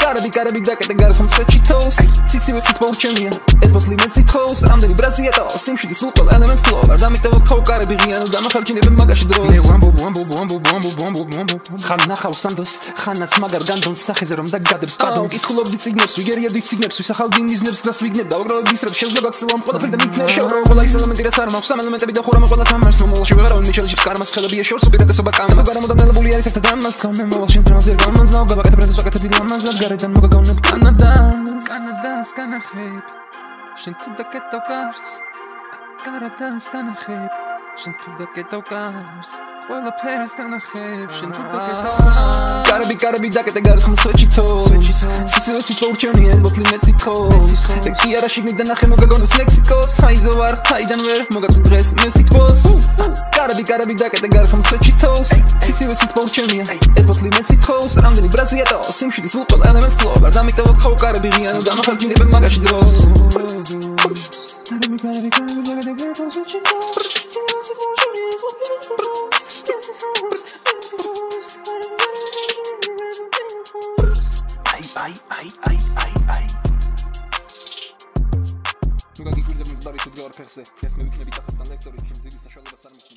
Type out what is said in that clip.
Gotta be that they got some switchy toes. Sisi poučení je zbotlý Mexico. Andeli Brazília to osím šitý slupal elements flow. Dáme to tou gotta be real, dáme harčiny vymagaš dros. Bombo Khanna Khausandos Khanna Smagar Gandon Sakhze Rom da Gadr Spadon Ikhlob Digneps Igeria Digneps Sakhaldim Digneps Gasvigne da Ogro Bisrab Shezgogak Salam Qoda Fida Nikna Shoro Qola Salam Dirasar Maqsam Elementami da Khura Qola Tamars Molshi Bagaron Michel Jibkarmas Khalabiya Shor Subirata Sabakam Bagaram da Melbuli Yarik Tadamas Kamen Molshin Transir Gamas Nau Babaka Brata Sokata Dilamas Garadan Mogagaunas Canada Skana Khayb Shintu da Ketokars Canada Skana Khayb Shintu da Ketokars Well, the parents gonna have shit to gotta be that they got some switchy toes. Sisi poučení je zbotlý Mexico. Taky já radši nikde na chemoga gonu z Mexico. Hajzovar, hajdenver, moga tu dres mesit pos. Gotta be that they got some switchy toes. Sisi poučení je zbotlý Mexico. Andeli Brazília to osím šitý slupal elements flow. Dáme to tou gotta be real, dáme harčiny vymagaš dros. Gotta be that they got some switchy toes. Sisi poučení je zbotlý Mexico. I Druga gigurda mi udali się dwie orkerse. Jasne, wikne bita, pastanektory, się wzyli, saszony, basarmy.